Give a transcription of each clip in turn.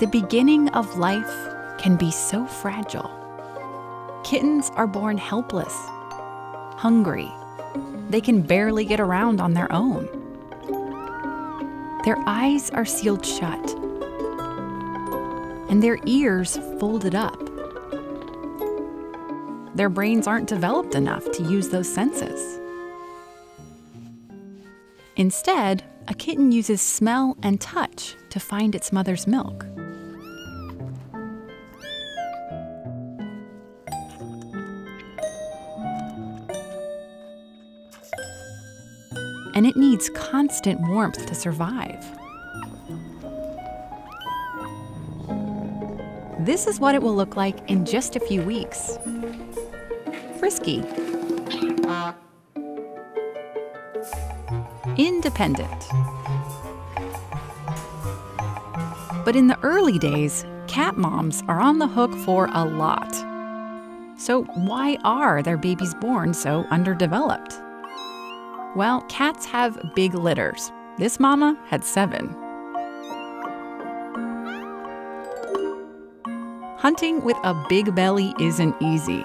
the beginning of life can be so fragile. Kittens are born helpless, hungry. They can barely get around on their own. Their eyes are sealed shut, and their ears folded up. Their brains aren't developed enough to use those senses. Instead, a kitten uses smell and touch to find its mother's milk. And it needs constant warmth to survive. This is what it will look like in just a few weeks. Frisky. Independent. But in the early days, cat moms are on the hook for a lot. So why are their babies born so underdeveloped? Well, cats have big litters. This mama had 7. Hunting with a big belly isn't easy.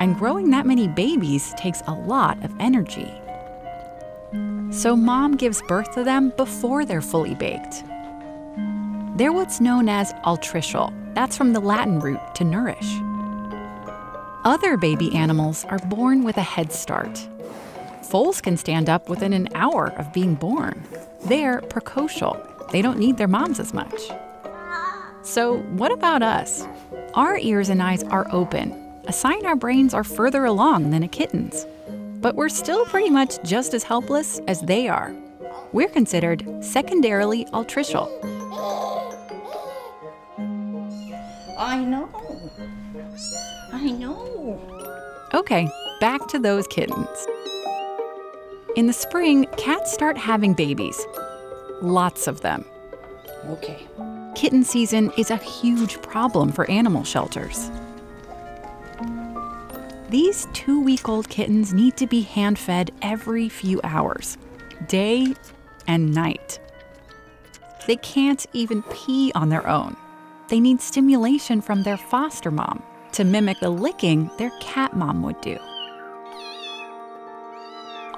And growing that many babies takes a lot of energy. So mom gives birth to them before they're fully baked. They're what's known as altricial. That's from the Latin root to nourish. Other baby animals are born with a head start. Foals can stand up within an hour of being born. They're precocial. They don't need their moms as much. So what about us? Our ears and eyes are open, a sign our brains are further along than a kitten's. But we're still pretty much just as helpless as they are. We're considered secondarily altricial. I know. Okay, back to those kittens. In the spring, cats start having babies. Lots of them. Okay. Kitten season is a huge problem for animal shelters. These 2-week-old kittens need to be hand-fed every few hours, day and night. They can't even pee on their own. They need stimulation from their foster mom to mimic the licking their cat mom would do.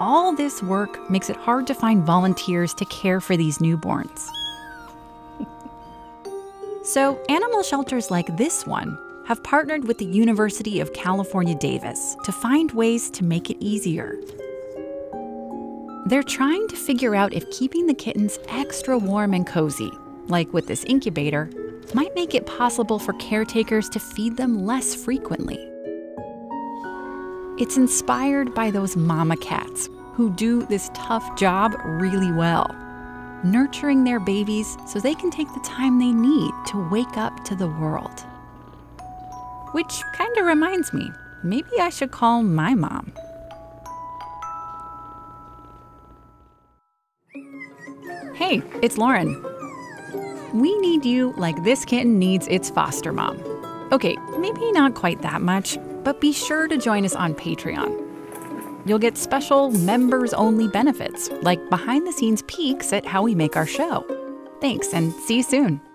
All this work makes it hard to find volunteers to care for these newborns. So animal shelters like this one have partnered with the University of California, Davis to find ways to make it easier. They're trying to figure out if keeping the kittens extra warm and cozy, like with this incubator, might make it possible for caretakers to feed them less frequently. It's inspired by those mama cats who do this tough job really well, nurturing their babies so they can take the time they need to wake up to the world. Which kind of reminds me, maybe I should call my mom. Hey, it's Lauren. We need you like this kitten needs its foster mom. Okay, maybe not quite that much, but be sure to join us on Patreon. You'll get special members-only benefits, like behind-the-scenes peeks at how we make our show. Thanks, and see you soon.